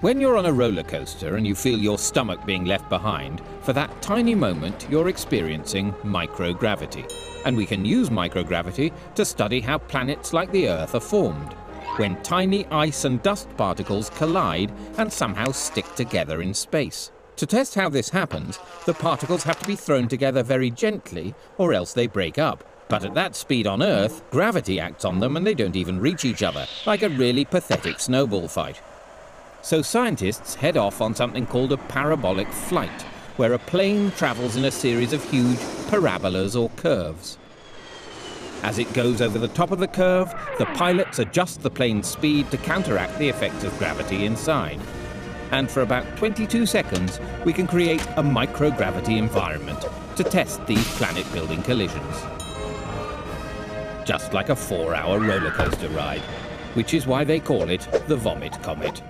When you're on a roller coaster and you feel your stomach being left behind, for that tiny moment you're experiencing microgravity. And we can use microgravity to study how planets like the Earth are formed, when tiny ice and dust particles collide and somehow stick together in space. To test how this happens, the particles have to be thrown together very gently or else they break up. But at that speed on Earth, gravity acts on them and they don't even reach each other, like a really pathetic snowball fight. So scientists head off on something called a parabolic flight, where a plane travels in a series of huge parabolas or curves. As it goes over the top of the curve, the pilots adjust the plane's speed to counteract the effects of gravity inside. And for about 22 seconds, we can create a microgravity environment to test these planet-building collisions. Just like a 4-hour roller coaster ride, which is why they call it the Vomit Comet.